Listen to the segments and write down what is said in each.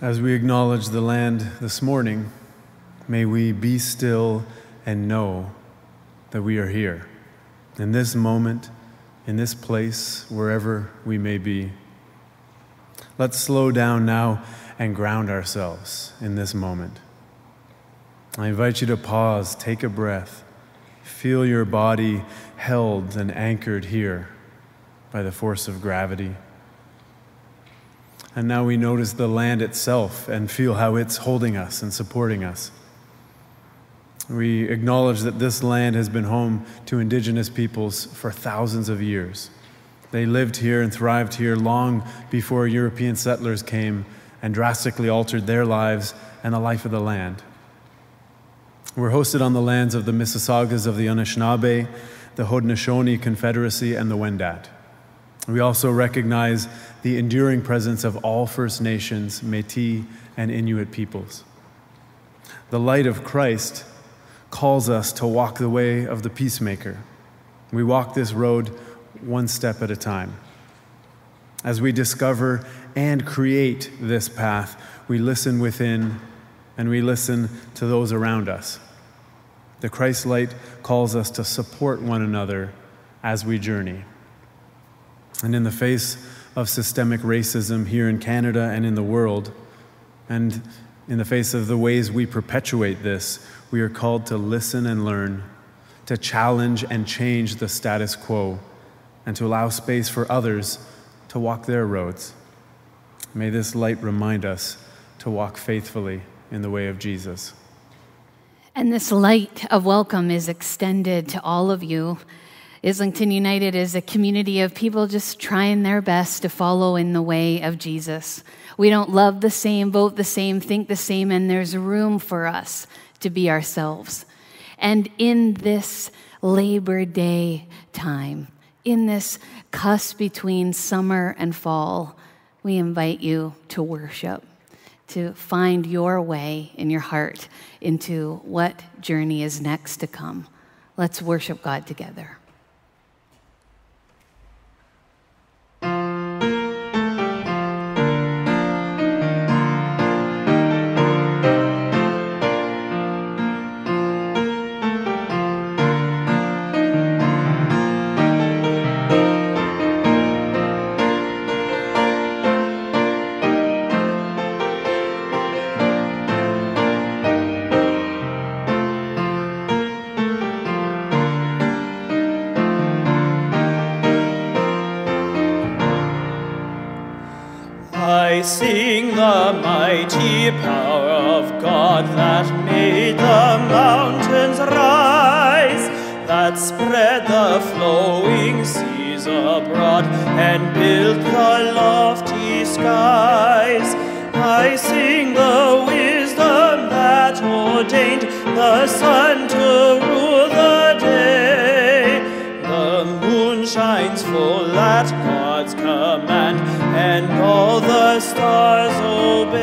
As we acknowledge the land this morning, may we be still and know that we are here, in this moment, in this place, wherever we may be. Let's slow down now and ground ourselves in this moment. I invite you to pause, take a breath, feel your body held and anchored here by the force of gravity. And now we notice the land itself and feel how it's holding us and supporting us. We acknowledge that this land has been home to indigenous peoples for thousands of years. They lived here and thrived here long before European settlers came and drastically altered their lives and the life of the land. We're hosted on the lands of the Mississaugas of the Anishinaabe, the Haudenosaunee Confederacy, and the Wendat. We also recognize the enduring presence of all First Nations, Métis, and Inuit peoples. The light of Christ calls us to walk the way of the peacemaker. We walk this road one step at a time. As we discover and create this path, we listen within and we listen to those around us. The Christ light calls us to support one another as we journey. And in the face of systemic racism here in Canada and in the world, and in the face of the ways we perpetuate this, we are called to listen and learn, to challenge and change the status quo, and to allow space for others to walk their roads. May this light remind us to walk faithfully in the way of Jesus. And this light of welcome is extended to all of you. Islington United is a community of people just trying their best to follow in the way of Jesus. We don't love the same, vote the same, think the same, and there's room for us to be ourselves. And in this Labor Day time, in this cusp between summer and fall, we invite you to worship, to find your way in your heart into what journey is next to come. Let's worship God together. I sing the mighty power of God that made the mountains rise, that spread the flowing seas abroad and built the lofty skies. I sing the wisdom that ordained the sun to rule the day. The moon shines full at God's command, and all the stars obey.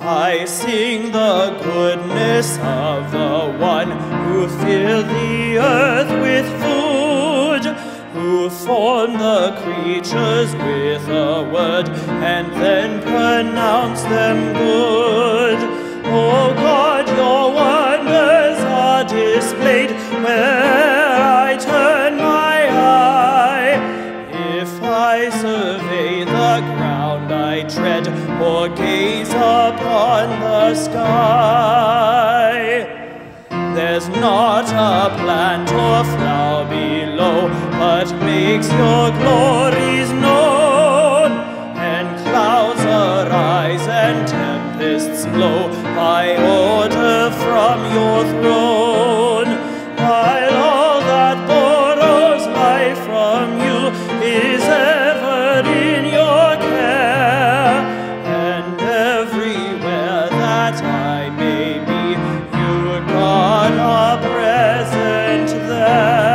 I sing the goodness of the one who filled the earth with food, who formed the creatures with a word, and then pronounced them good. O God, your wonders are displayed where I turn my eye. If I survey the ground I tread, or gaze upon the sky, there's not a plant or flower below but makes your glories known, and clouds arise and tempt tempests blow, I order from your throne. While all that borrows life from you is ever in your care, and everywhere that I may be, you, God, are present there.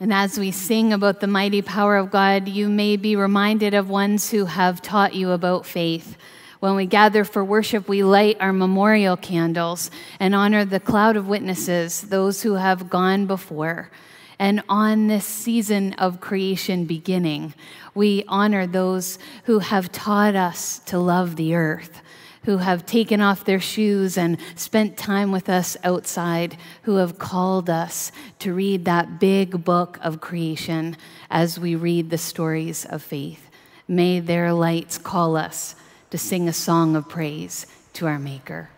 And as we sing about the mighty power of God, you may be reminded of ones who have taught you about faith. When we gather for worship, we light our memorial candles and honor the cloud of witnesses, those who have gone before. And on this season of creation beginning, we honor those who have taught us to love the earth, who have taken off their shoes and spent time with us outside, who have called us to read that big book of creation as we read the stories of faith. May their lights call us to sing a song of praise to our Maker.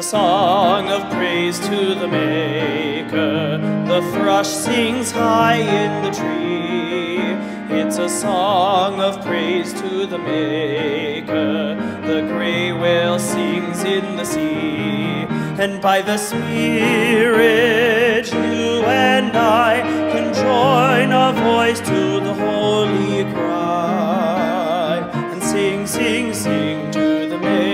Song of praise to the Maker. The thrush sings high in the tree. It's a song of praise to the Maker. The gray whale sings in the sea. And by the Spirit, you and I can join our voice to the holy cry and sing, sing, sing to the Maker.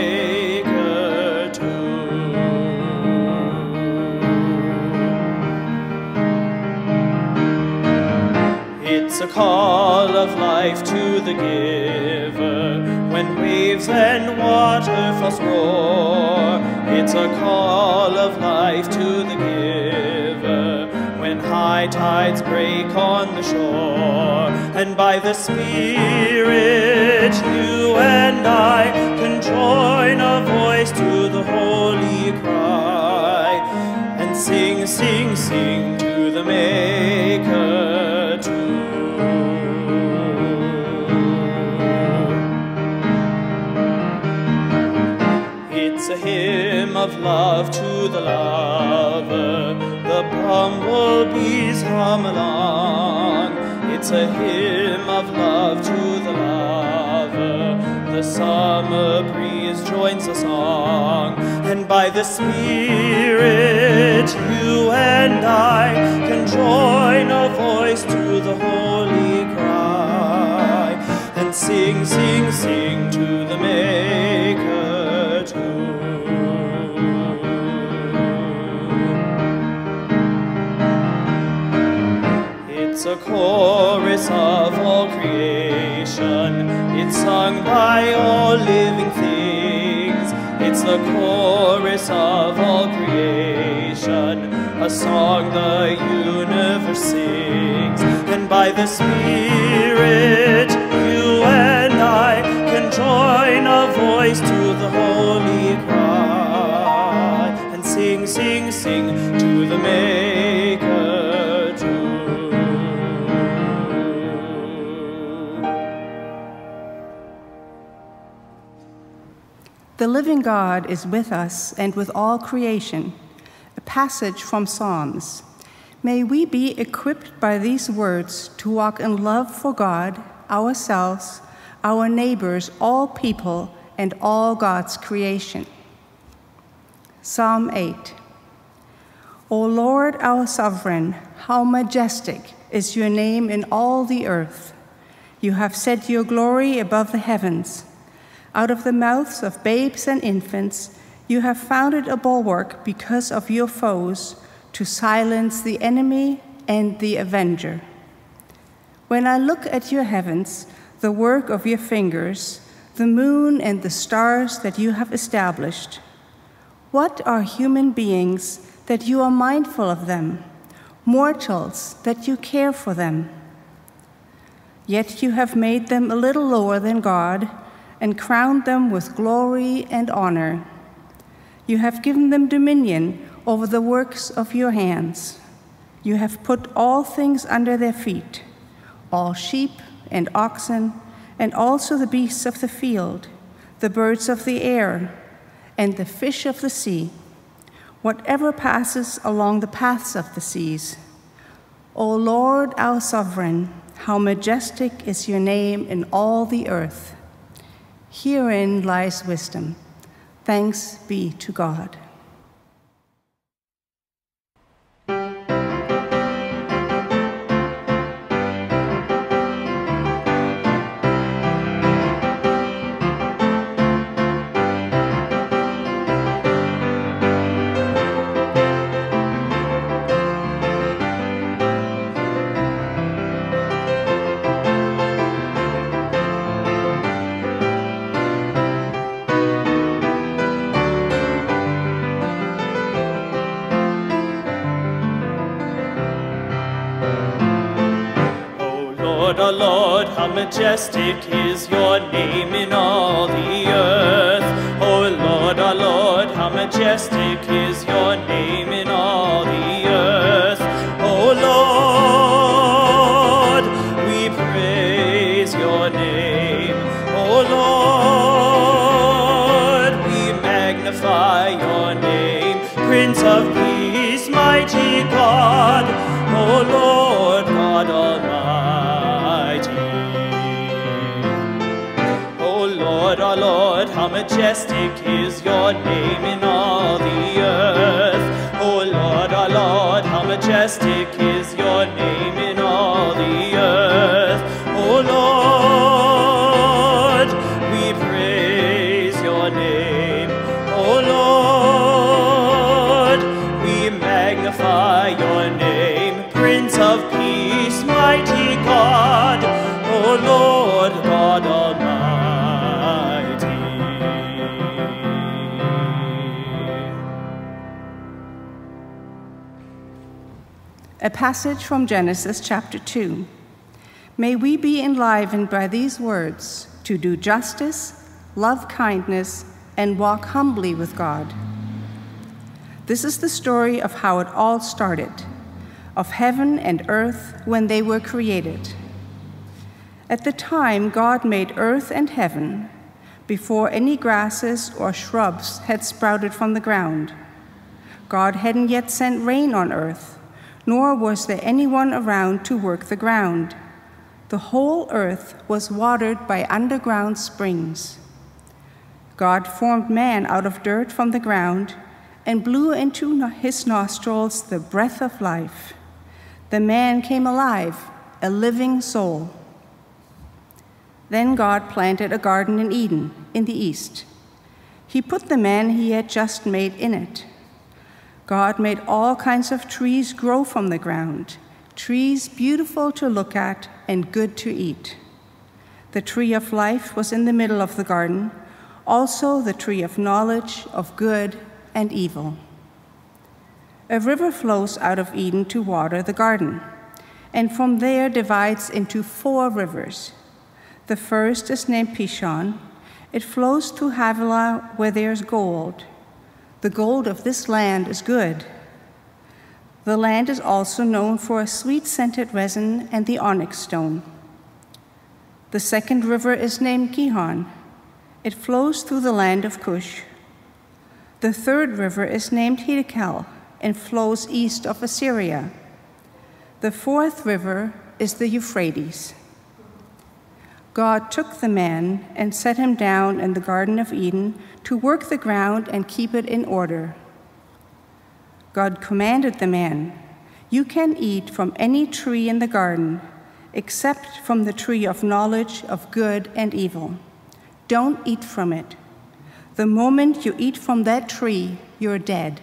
It's a call of life to the giver, when waves and waterfalls roar. It's a call of life to the giver, when high tides break on the shore. And by the Spirit, you and I can join a voice to the holy cry, and sing, sing, sing to the Maker too. It's a hymn of love to the lover. The bumblebees hum along. It's a hymn of love to the lover. The summer breeze joins the song. And by the Spirit, you and I can join a voice to the holy cry, and sing, sing, sing to the Maker. It's a chorus of all creation. It's sung by all living things. It's the chorus of all creation, a song the universe sings. And by the Spirit, you and I can join a voice to the holy cry, and sing, sing, sing to the Maker too. The living God is with us and with all creation. A passage from Psalms. May we be equipped by these words to walk in love for God, ourselves, our neighbors, all people, and all God's creation. Psalm 8. O Lord, our Sovereign, how majestic is your name in all the earth. You have set your glory above the heavens. Out of the mouths of babes and infants, you have founded a bulwark because of your foes, to silence the enemy and the avenger. When I look at your heavens, the work of your fingers, the moon and the stars that you have established, What are human beings that you are mindful of them, mortals that you care for them? Yet you have made them a little lower than God and crowned them with glory and honor. You have given them dominion over the works of your hands. You have put all things under their feet, all sheep and oxen, and also the beasts of the field, the birds of the air, and the fish of the sea, whatever passes along the paths of the seas. O Lord, our sovereign, how majestic is your name in all the earth. Herein lies wisdom. Thanks be to God. Majestic is your name in all the earth. Oh Lord, how majestic is your name in all the earth. Oh Lord, we praise your name. Oh Lord, we magnify your name. Prince of Peace, mighty God. Oh Lord, God Almighty. Oh Lord, how majestic is your name in all the earth. Oh Lord, how majestic is your name in all the earth. Oh Lord, we praise your name. Oh Lord, we magnify your name. Prince of Peace, mighty God. Oh Lord, God Almighty. A passage from Genesis chapter 2. May we be enlivened by these words to do justice, love kindness, and walk humbly with God. This is the story of how it all started, of heaven and earth when they were created. At the time God made earth and heaven, before any grasses or shrubs had sprouted from the ground. God hadn't yet sent rain on earth, nor was there anyone around to work the ground. The whole earth was watered by underground springs. God formed man out of dirt from the ground and blew into his nostrils the breath of life. The man came alive, a living soul. Then God planted a garden in Eden, in the east. He put the man he had just made in it. God made all kinds of trees grow from the ground, trees beautiful to look at and good to eat. The tree of life was in the middle of the garden, also the tree of knowledge of good and evil. A river flows out of Eden to water the garden, and from there divides into 4 rivers. The first is named Pishon. It flows through Havilah, where there's gold. The gold of this land is good. The land is also known for a sweet-scented resin and the onyx stone. The second river is named Gihon. It flows through the land of Cush. The third river is named Hiddekel and flows east of Assyria. The fourth river is the Euphrates. God took the man and set him down in the Garden of Eden to work the ground and keep it in order. God commanded the man, "You can eat from any tree in the garden, except from the tree of knowledge of good and evil. Don't eat from it. The moment you eat from that tree, you're dead."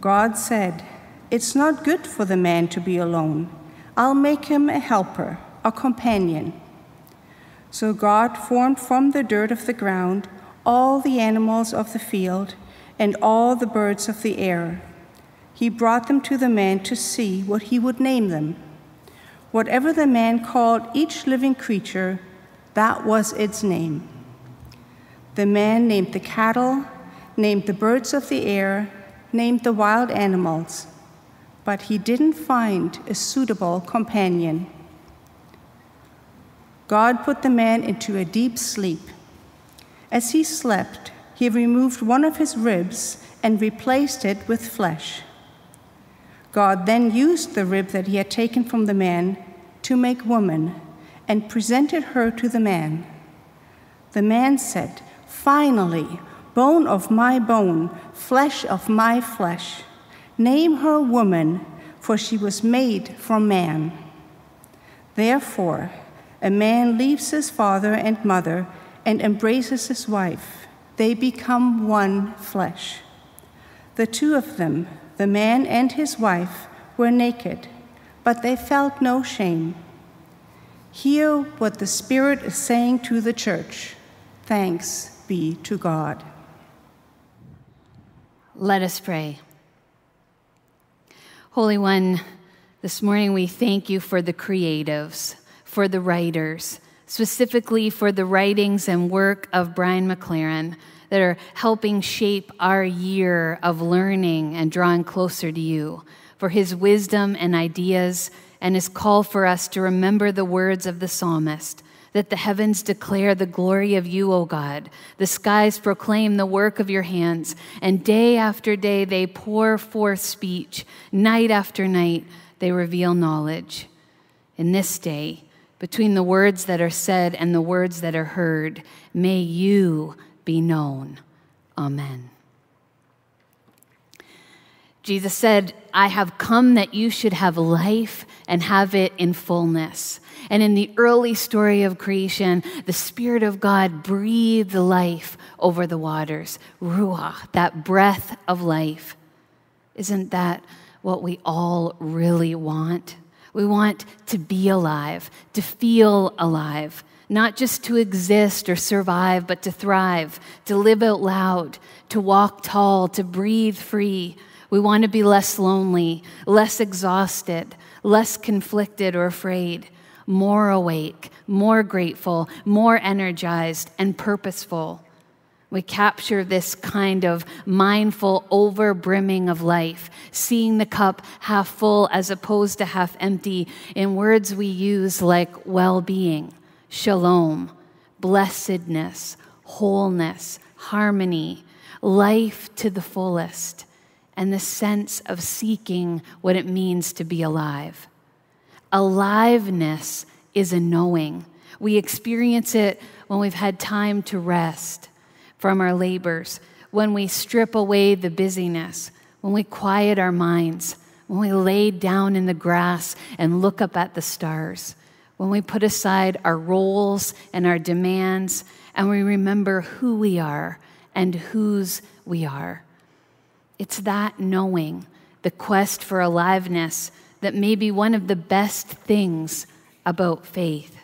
God said, "It's not good for the man to be alone. I'll make him a helper, a companion." So God formed from the dirt of the ground all the animals of the field and all the birds of the air. He brought them to the man to see what he would name them. Whatever the man called each living creature, that was its name. The man named the cattle, named the birds of the air, named the wild animals, but he didn't find a suitable companion. God put the man into a deep sleep. As he slept, he removed one of his ribs and replaced it with flesh. God then used the rib that he had taken from the man to make woman and presented her to the man. The man said, "Finally, bone of my bone, flesh of my flesh. Name her woman, for she was made from man." Therefore, a man leaves his father and mother and embraces his wife. They become one flesh. The two of them, the man and his wife, were naked, but they felt no shame. Hear what the Spirit is saying to the church. Thanks be to God. Let us pray. Holy One, this morning we thank you for the creatives, for the writers, specifically for the writings and work of Brian McLaren that are helping shape our year of learning and drawing closer to you, for his wisdom and ideas and his call for us to remember the words of the psalmist, that the heavens declare the glory of you, O God. The skies proclaim the work of your hands, and day after day they pour forth speech. Night after night they reveal knowledge. In this day, between the words that are said and the words that are heard, may you be known. Amen. Jesus said, "I have come that you should have life and have it in fullness." And in the early story of creation, the Spirit of God breathed life over the waters. Ruach, that breath of life. Isn't that what we all really want? We want to be alive, to feel alive, not just to exist or survive, but to thrive, to live out loud, to walk tall, to breathe free. We want to be less lonely, less exhausted, less conflicted or afraid, more awake, more grateful, more energized and purposeful. We capture this kind of mindful over-brimming of life, seeing the cup half full as opposed to half empty, in words we use like well-being, shalom, blessedness, wholeness, harmony, life to the fullest, and the sense of seeking what it means to be alive. Aliveness is a knowing. We experience it when we've had time to rest from our labors, when we strip away the busyness, when we quiet our minds, when we lay down in the grass and look up at the stars, when we put aside our roles and our demands, and we remember who we are and whose we are. It's that knowing, the quest for aliveness, that may be one of the best things about faith.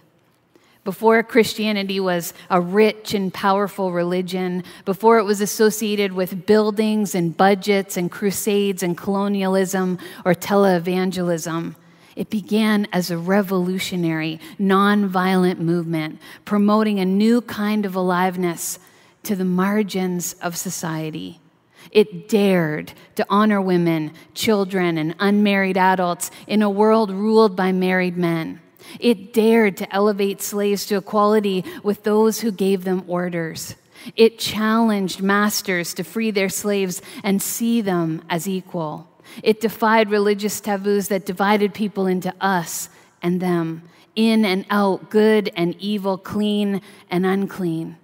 Before Christianity was a rich and powerful religion, before it was associated with buildings and budgets and crusades and colonialism or televangelism, it began as a revolutionary, nonviolent movement promoting a new kind of aliveness to the margins of society. It dared to honor women, children, and unmarried adults in a world ruled by married men. It dared to elevate slaves to equality with those who gave them orders. It challenged masters to free their slaves and see them as equal. It defied religious taboos that divided people into us and them, in and out, good and evil, clean and unclean.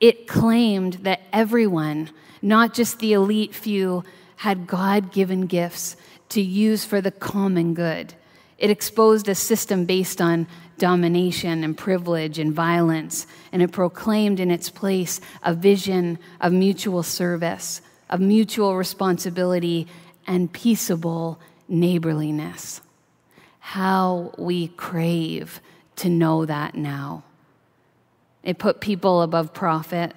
It claimed that everyone, not just the elite few, had God-given gifts to use for the common good. It exposed a system based on domination and privilege and violence, and it proclaimed in its place a vision of mutual service, of mutual responsibility, and peaceable neighborliness. How we crave to know that now. It put people above profit,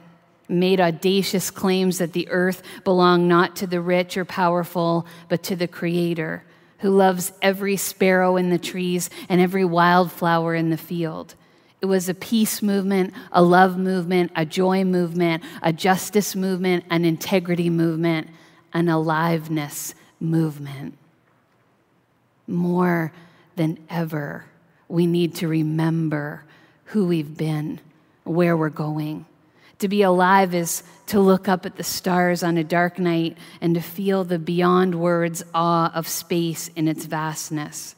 made audacious claims that the earth belonged not to the rich or powerful, but to the Creator, who loves every sparrow in the trees and every wildflower in the field. It was a peace movement, a love movement, a joy movement, a justice movement, an integrity movement, an aliveness movement. More than ever, we need to remember who we've been, where we're going. To be alive is to look up at the stars on a dark night and to feel the beyond words awe of space in its vastness.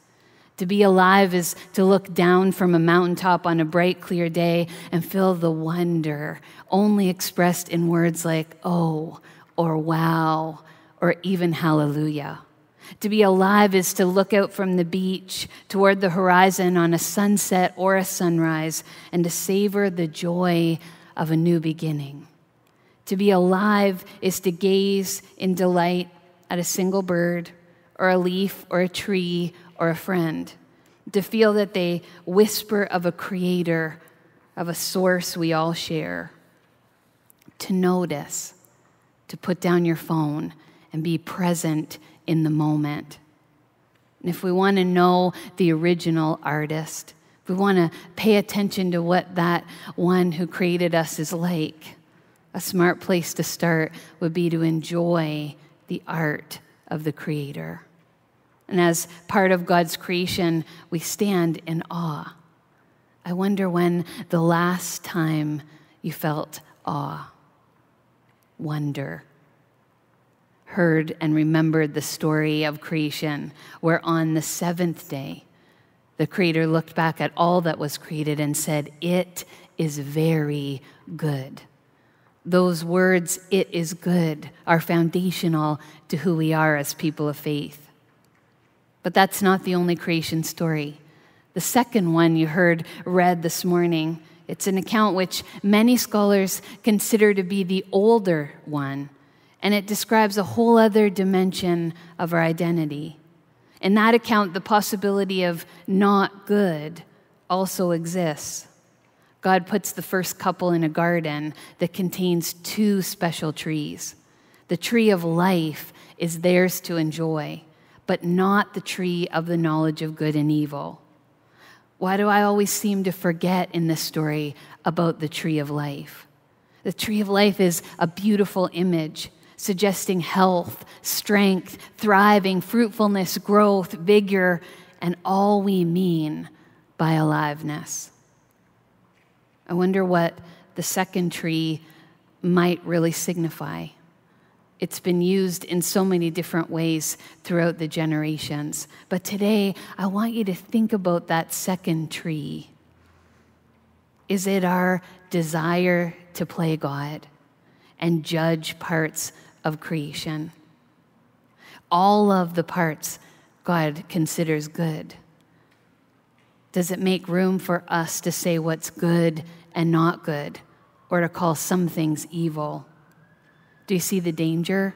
To be alive is to look down from a mountaintop on a bright, clear day and feel the wonder, only expressed in words like, oh, or wow, or even hallelujah. To be alive is to look out from the beach toward the horizon on a sunset or a sunrise and to savor the joy of a new beginning. To be alive is to gaze in delight at a single bird or a leaf or a tree or a friend, to feel that they whisper of a creator, of a source we all share, to notice, to put down your phone and be present in the moment. And if we want to know the original artist, if we want to pay attention to what that one who created us is like, a smart place to start would be to enjoy the art of the Creator. And as part of God's creation, we stand in awe. I wonder when the last time you felt awe, wonder, heard and remembered the story of creation, where on the seventh day, the Creator looked back at all that was created and said, "It is very good." Those words, "it is good," are foundational to who we are as people of faith. But that's not the only creation story. The second one you heard read this morning, it's an account which many scholars consider to be the older one, and it describes a whole other dimension of our identity. In that account, the possibility of not good also exists. God puts the first couple in a garden that contains two special trees. The tree of life is theirs to enjoy, but not the tree of the knowledge of good and evil. Why do I always seem to forget in this story about the tree of life? The tree of life is a beautiful image, suggesting health, strength, thriving, fruitfulness, growth, vigor, and all we mean by aliveness. I wonder what the second tree might really signify. It's been used in so many different ways throughout the generations, but today I want you to think about that second tree. Is it our desire to play God and judge parts of creation? All of the parts God considers good. Does it make room for us to say what's good and not good, or to call some things evil? Do you see the danger?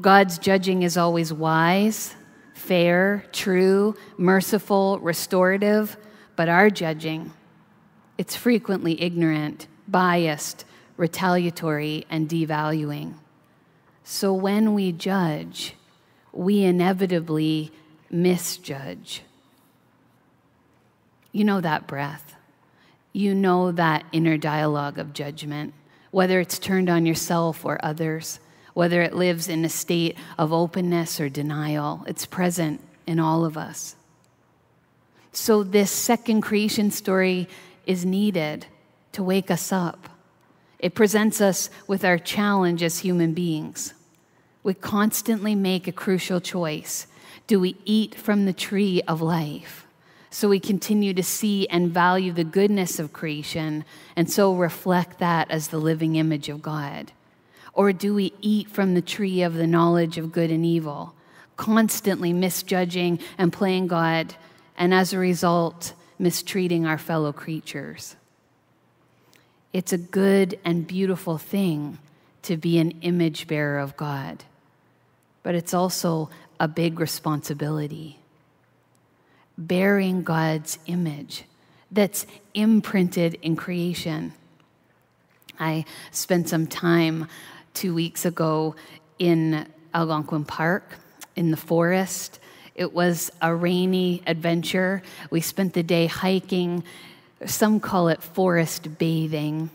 God's judging is always wise, fair, true, merciful, restorative, but our judging, it's frequently ignorant, biased, retaliatory, and devaluing. So when we judge, we inevitably misjudge. You know that breath. You know that inner dialogue of judgment, whether it's turned on yourself or others, whether it lives in a state of openness or denial. It's present in all of us. So this second creation story is needed to wake us up. It presents us with our challenge as human beings. We constantly make a crucial choice. Do we eat from the tree of life so we continue to see and value the goodness of creation and so reflect that as the living image of God? Or do we eat from the tree of the knowledge of good and evil, constantly misjudging and playing God, and as a result, mistreating our fellow creatures? It's a good and beautiful thing to be an image bearer of God, but it's also a big responsibility. Bearing God's image that's imprinted in creation. I spent some time 2 weeks ago in Algonquin Park, in the forest. It was a rainy adventure. We spent the day hiking. Some call it forest bathing.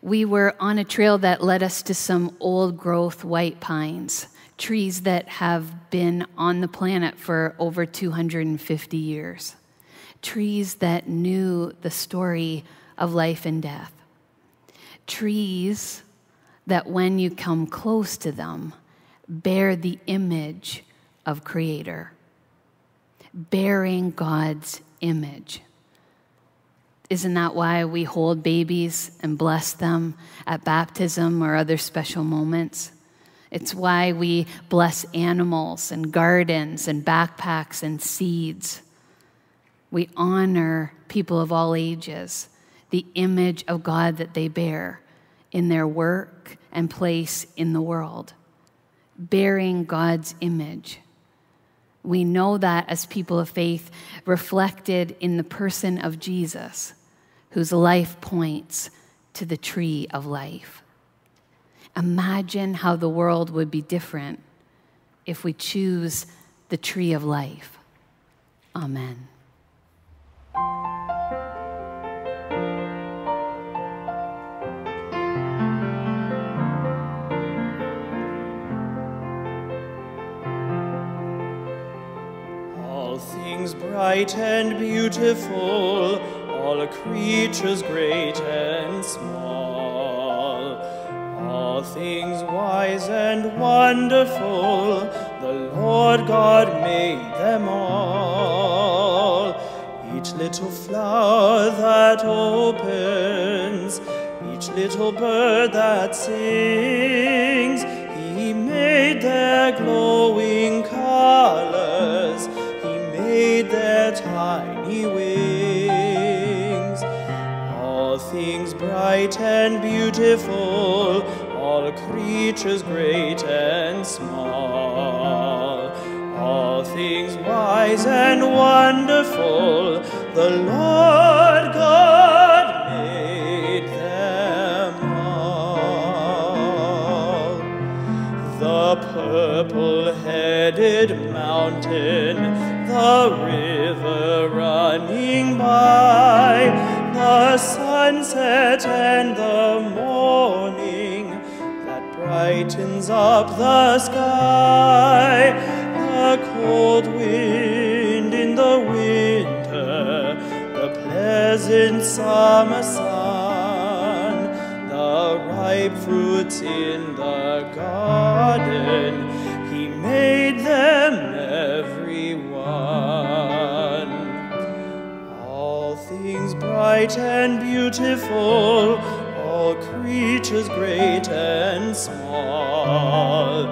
We were on a trail that led us to some old-growth white pines, trees that have been on the planet for over 250 years, trees that knew the story of life and death, trees that when you come close to them, bear the image of Creator, bearing God's image. Isn't that why we hold babies and bless them at baptism or other special moments? It's why we bless animals and gardens and backpacks and seeds. We honor people of all ages, the image of God that they bear in their work and place in the world, bearing God's image. We know that as people of faith, reflected in the person of Jesus, whose life points to the tree of life. Imagine how the world would be different if we choose the tree of life. Amen. All things bright and beautiful, all creatures great and small, all things wise and wonderful, the Lord God made them all. Each little flower that opens, each little bird that sings, He made their glowing colors, made their tiny wings. All things bright and beautiful, all creatures great and small, all things wise and wonderful, the Lord God made them all. The purple-headed mountain, the river running by, the sunset and the morning that brightens up the sky, the cold wind in the winter, the pleasant summer sun, the ripe fruits in the garden, He made them every one. All things bright and beautiful, all creatures great and small,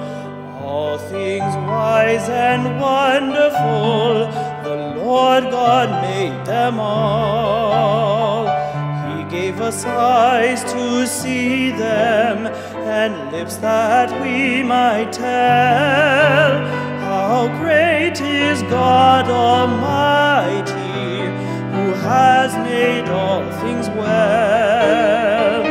all things wise and wonderful, the Lord God made them all. He gave us eyes to see them, and lips that we might tell, how great is God Almighty, who has made all things well.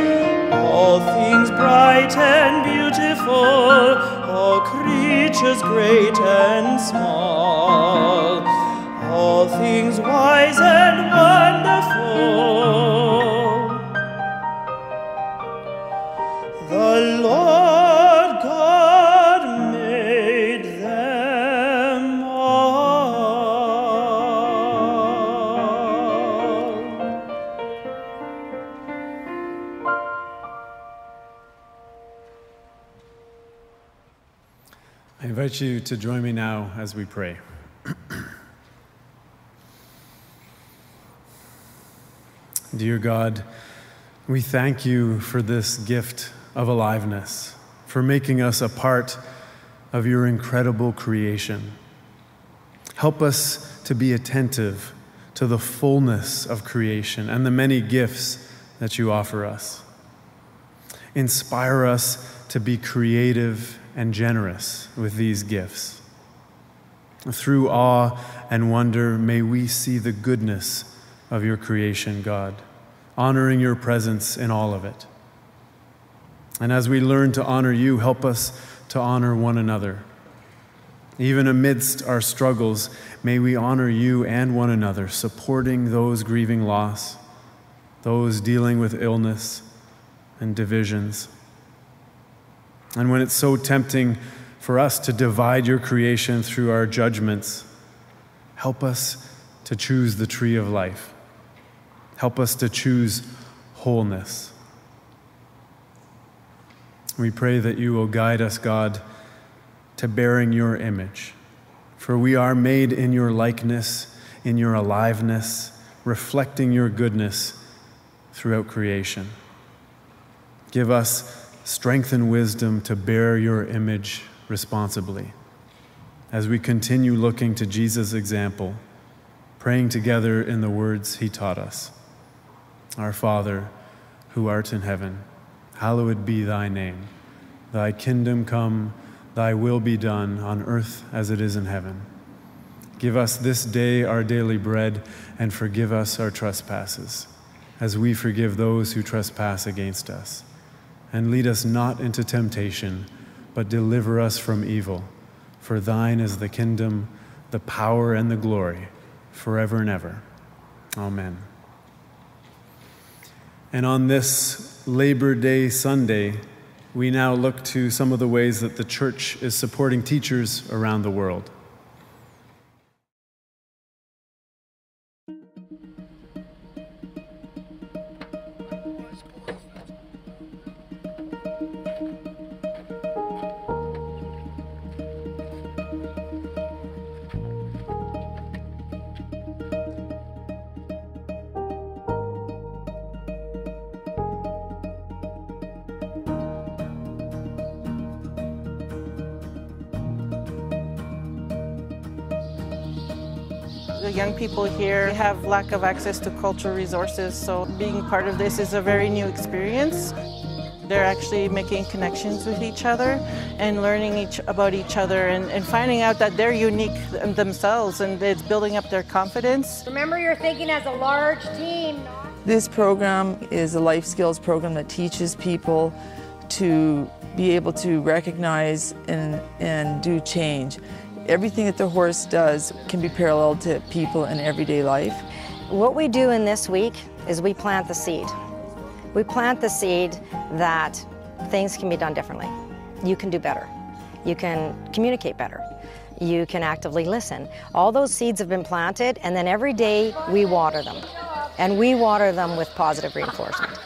All things bright and beautiful, all creatures great and small, all things wise and wonderful, the Lord God you to join me now as we pray. Dear God, we thank you for this gift of aliveness, for making us a part of your incredible creation. Help us to be attentive to the fullness of creation and the many gifts that you offer us. Inspire us to be creative and generous with these gifts. Through awe and wonder, may we see the goodness of your creation, God, honoring your presence in all of it. And as we learn to honor you, help us to honor one another. Even amidst our struggles, may we honor you and one another, supporting those grieving loss, those dealing with illness and divisions. And when it's so tempting for us to divide your creation through our judgments, help us to choose the tree of life. Help us to choose wholeness. We pray that you will guide us, God, to bearing your image. For we are made in your likeness, in your aliveness, reflecting your goodness throughout creation. Give us strength and wisdom to bear your image responsibly. As we continue looking to Jesus' example, praying together in the words he taught us. Our Father, who art in heaven, hallowed be thy name. Thy kingdom come, thy will be done on earth as it is in heaven. Give us this day our daily bread, and forgive us our trespasses, as we forgive those who trespass against us. And lead us not into temptation, but deliver us from evil. For thine is the kingdom, the power, and the glory, forever and ever. Amen. And on this Labor Day Sunday, we now look to some of the ways that the church is supporting teachers around the world. The young people here have lack of access to cultural resources, so being part of this is a very new experience. They're actually making connections with each other and learning about each other and finding out that they're unique themselves, and it's building up their confidence. Remember, you're thinking as a large team. This program is a life skills program that teaches people to be able to recognize and do change. Everything that the horse does can be paralleled to people in everyday life. What we do in this week is we plant the seed. We plant the seed that things can be done differently. You can do better. You can communicate better. You can actively listen. All those seeds have been planted, and then every day we water them. And we water them with positive reinforcement.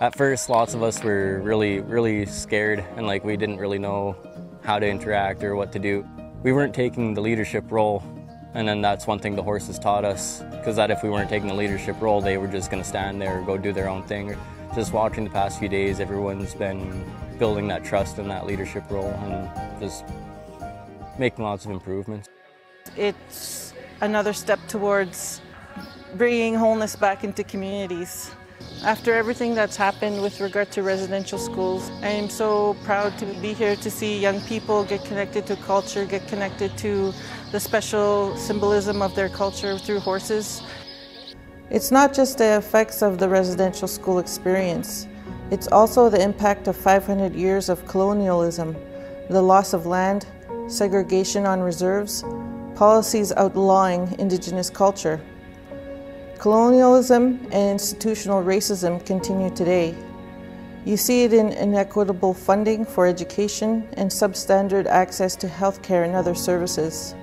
At first, lots of us were really scared, and like we didn't really know how to interact or what to do. We weren't taking the leadership role, and then that's one thing the horses taught us, because that if we weren't taking the leadership role, they were just going to stand there or go do their own thing. Just watching the past few days, everyone's been building that trust in that leadership role and just making lots of improvements. It's another step towards bringing wholeness back into communities. After everything that's happened with regard to residential schools, I am so proud to be here to see young people get connected to culture, get connected to the special symbolism of their culture through horses. It's not just the effects of the residential school experience. It's also the impact of 500 years of colonialism, the loss of land, segregation on reserves, policies outlawing Indigenous culture. Colonialism and institutional racism continue today. You see it in inequitable funding for education and substandard access to healthcare and other services.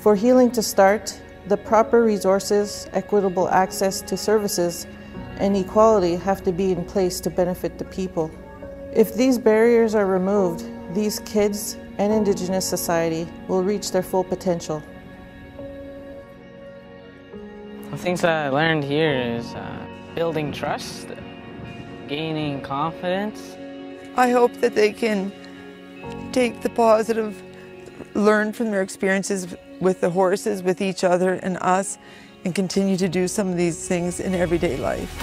For healing to start, the proper resources, equitable access to services, and equality have to be in place to benefit the people. If these barriers are removed, these kids and Indigenous society will reach their full potential. The things that I learned here is building trust, gaining confidence. I hope that they can take the positive, learn from their experiences with the horses, with each other and us, and continue to do some of these things in everyday life.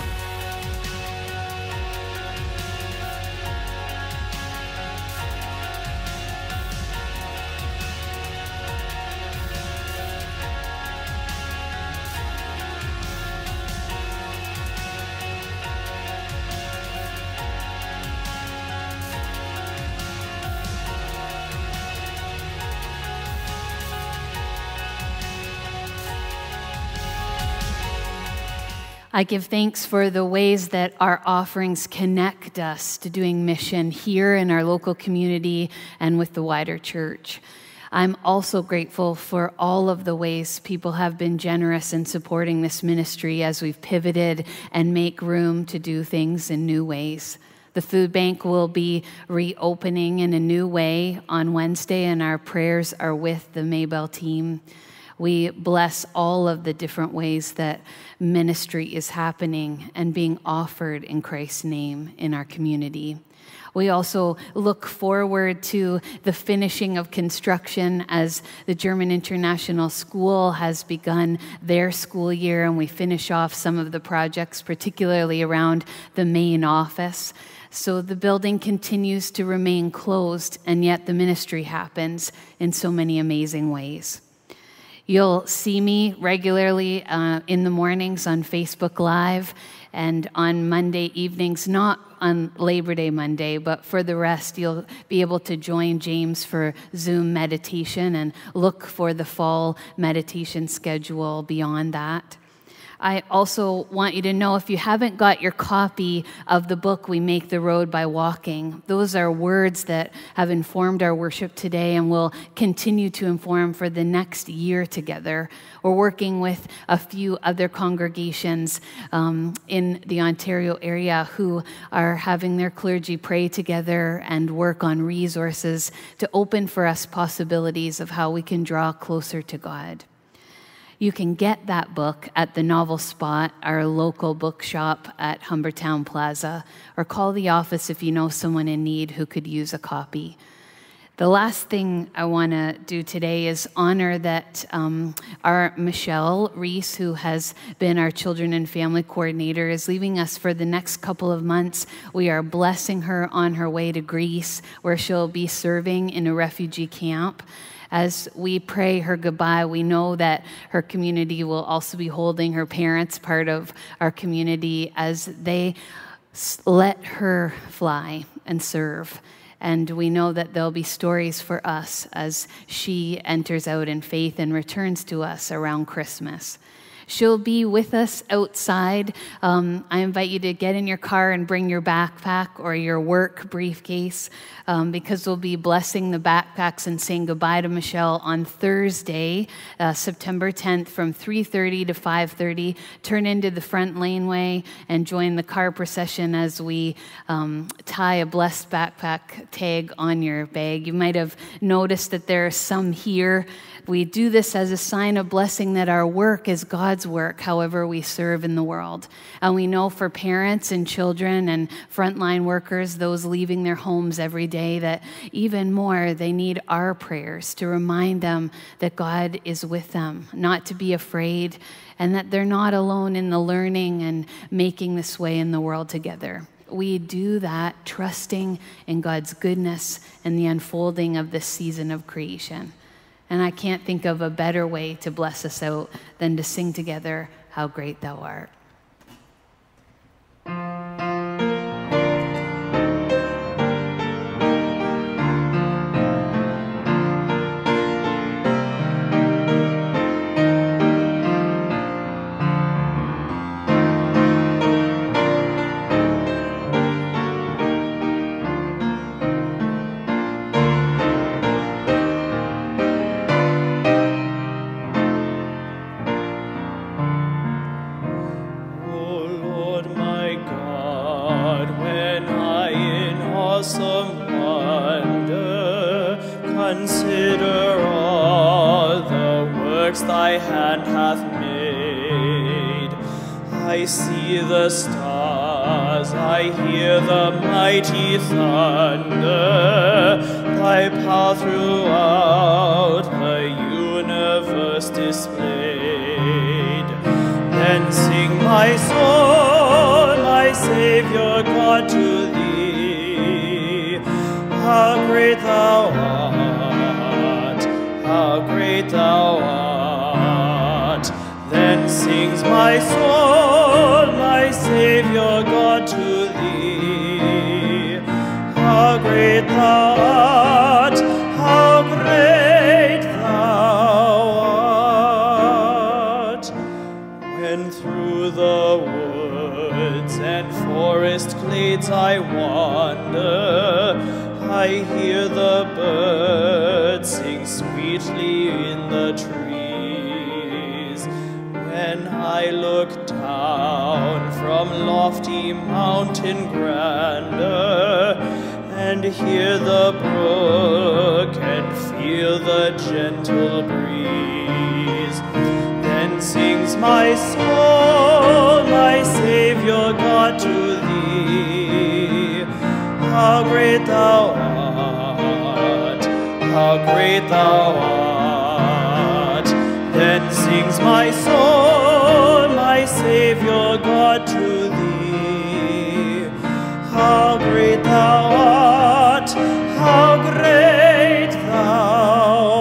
I give thanks for the ways that our offerings connect us to doing mission here in our local community and with the wider church. I'm also grateful for all of the ways people have been generous in supporting this ministry as we've pivoted and make room to do things in new ways. The food bank will be reopening in a new way on Wednesday, and our prayers are with the Maybell team. We bless all of the different ways that ministry is happening and being offered in Christ's name in our community. We also look forward to the finishing of construction as the German International School has begun their school year, and we finish off some of the projects, particularly around the main office. So the building continues to remain closed, and yet the ministry happens in so many amazing ways. You'll see me regularly in the mornings on Facebook Live and on Monday evenings, not on Labor Day Monday, but for the rest, you'll be able to join James for Zoom meditation and look for the fall meditation schedule beyond that. I also want you to know, if you haven't got your copy of the book, We Make the Road by Walking, those are words that have informed our worship today and will continue to inform for the next year together. We're working with a few other congregations in the Ontario area who are having their clergy pray together and work on resources to open for us possibilities of how we can draw closer to God. You can get that book at the Novel Spot, our local bookshop at Humbertown Plaza, or call the office if you know someone in need who could use a copy. The last thing I want to do today is honor that our Michelle Reese, who has been our children and family coordinator, is leaving us for the next couple of months. We are blessing her on her way to Greece, where she'll be serving in a refugee camp. As we pray her goodbye, we know that her community will also be holding her parents, part of our community, as they let her fly and serve. And we know that there'll be stories for us as she enters out in faith and returns to us around Christmas. She'll be with us outside. I invite you to get in your car and bring your backpack or your work briefcase because we'll be blessing the backpacks and saying goodbye to Michelle on Thursday, September 10th from 3:30 to 5:30. Turn into the front laneway and join the car procession as we tie a blessed backpack tag on your bag. You might have noticed that there are some here. We do this as a sign of blessing that our work is God's work, however we serve in the world. And we know for parents and children and frontline workers, those leaving their homes every day, that even more they need our prayers to remind them that God is with them, not to be afraid, and that they're not alone in the learning and making this way in the world together. We do that trusting in God's goodness and the unfolding of this season of creation. And I can't think of a better way to bless us out than to sing together, How Great Thou Art. Thy hand hath made. I see the stars, I hear the mighty thunder. Thy power throughout the universe displayed. Then sing, my soul, my Saviour God, to thee. How great thou art, how great thou art. Then sings my soul, my Saviour God, to thee. How great thou art, how great thou art. When through the world bird sings sweetly in the trees. When I look down from lofty mountain grandeur and hear the brook and feel the gentle breeze, then sings my soul, my Savior God, to thee. How great thou art, how great thou art. Then sings my soul, my Savior God, to thee. How great thou art, how great thou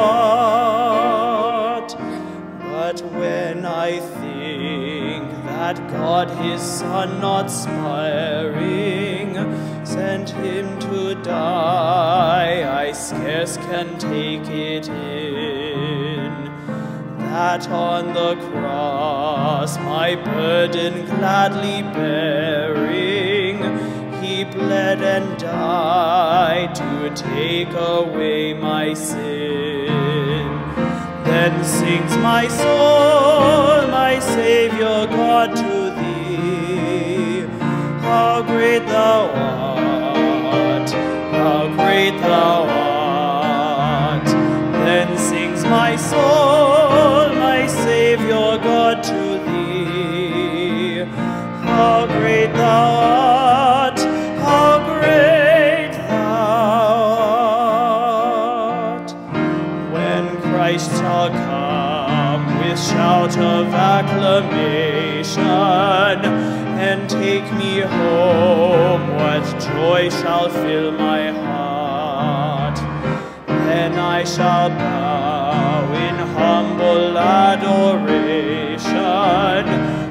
art. But when I think that God, his Son not sparing, sent him to die, I scarce can take it in, that on the cross, my burden gladly bearing, he bled and died to take away my sin. Then sings my soul, my Savior God, to thee. How great thou art, how great thou art. Then sings my soul, my Savior God, to thee. How great thou art, how great thou art. When Christ shall come with shout of acclamation and take me home, what joy shall fill my heart. Then I shall bow in humble adoration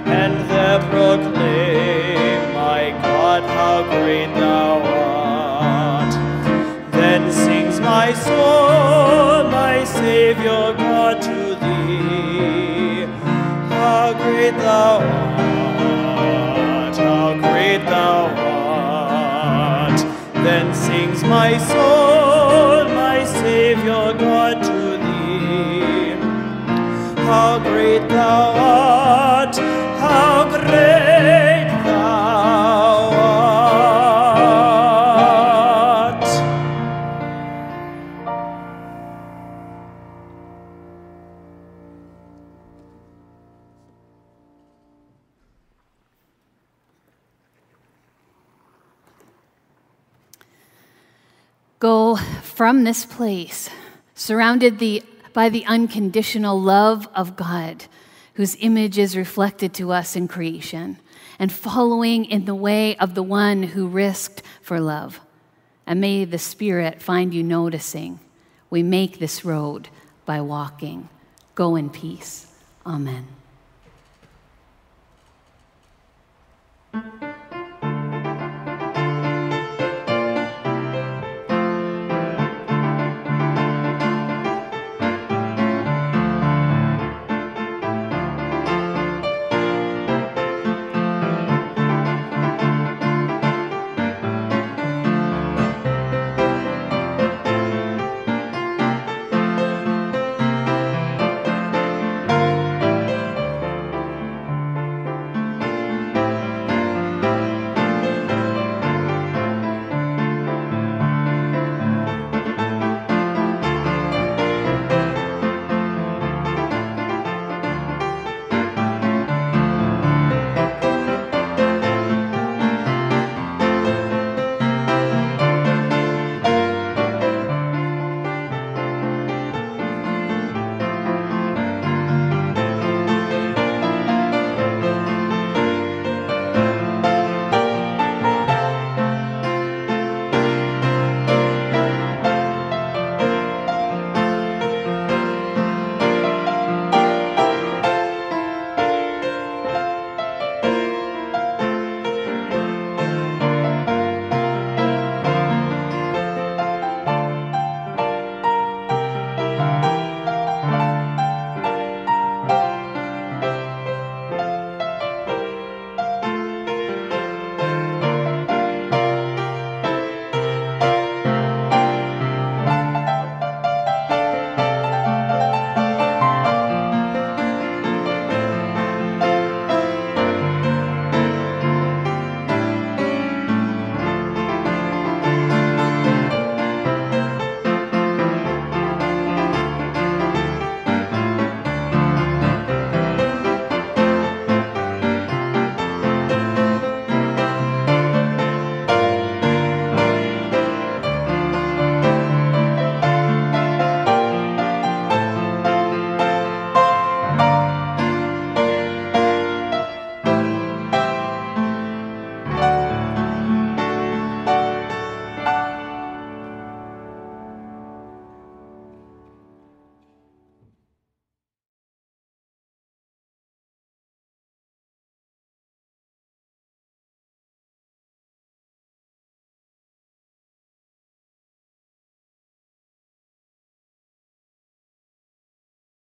and there proclaim, my God, how great thou art. Then sings my soul, my Savior God, to thee. How great thou art, thou art. Then sings my soul, my Savior God, to thee. How great thou art, how great thou art. Go from this place, surrounded by the unconditional love of God, whose image is reflected to us in creation, and following in the way of the one who risked for love. And may the Spirit find you noticing. We make this road by walking. Go in peace. Amen.